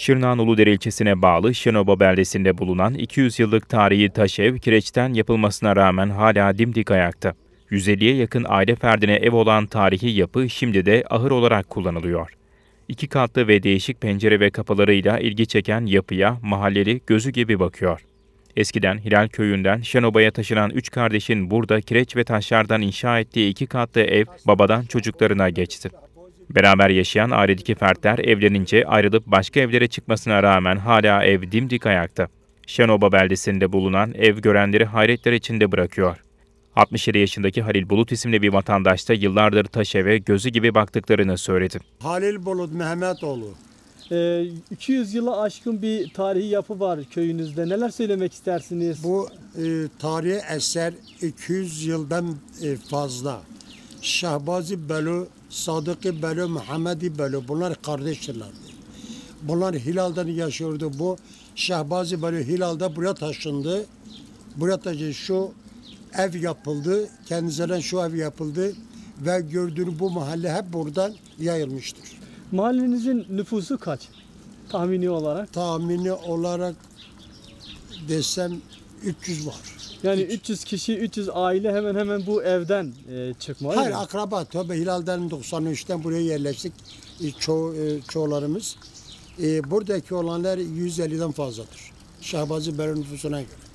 Şırnak'ın Uludere ilçesine bağlı Şenoba beldesinde bulunan 200 yıllık tarihi taşev kireçten yapılmasına rağmen hala dimdik ayakta. 150'ye yakın aile ferdine ev olan tarihi yapı şimdi de ahır olarak kullanılıyor. İki katlı ve değişik pencere ve kapılarıyla ilgi çeken yapıya mahalleli gözü gibi bakıyor. Eskiden Hilal köyünden Şenoba'ya taşınan üç kardeşin burada kireç ve taşlardan inşa ettiği iki katlı ev babadan çocuklarına geçti. Beraber yaşayan ailedeki fertler evlenince ayrılıp başka evlere çıkmasına rağmen hala ev dimdik ayakta. Şenoba beldesinde bulunan ev görenleri hayretler içinde bırakıyor. 67 yaşındaki Halil Bulut isimli bir vatandaş da yıllardır taşeve gözü gibi baktıklarını söyledi. Halil Bulut Mehmetoğlu. 200 yılı aşkın bir tarihi yapı var köyünüzde. Neler söylemek istersiniz? Bu tarihi eser 200 yıldan fazla. Şahbazi Bölü, Sadıki Bölü, Muhammedi Bölü bunlar kardeşlerdi. Bunlar Hilal'dan yaşıyordu. Bu Şahbazi Bölü Hilal'da buraya taşındı. Buraya taşındı. Şu ev yapıldı. Kendisinden şu ev yapıldı. Ve gördüğünüz bu mahalle hep buradan yayılmıştır. Mahallenizin nüfusu kaç? Tahmini olarak. Tahmini olarak desem 300 var. Yani 300 kişi, 300 aile hemen bu evden çıkmalı. Hayır, akraba. Tabii Hilal'den 93'ten buraya yerleştik. Çoğularımız. Buradaki olanlar 150'den fazladır. Şahbazi Bölü nüfusuna göre.